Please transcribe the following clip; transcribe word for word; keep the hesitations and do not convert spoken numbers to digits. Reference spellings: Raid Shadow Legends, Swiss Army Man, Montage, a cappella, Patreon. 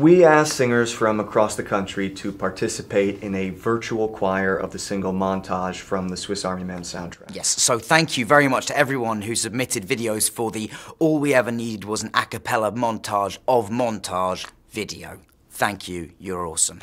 We asked singers from across the country to participate in a virtual choir of the single Montage from the Swiss Army Man soundtrack. Yes, so thank you very much to everyone who submitted videos for the All We Ever Needed Was an A Cappella Montage of Montage video. Thank you, you're awesome.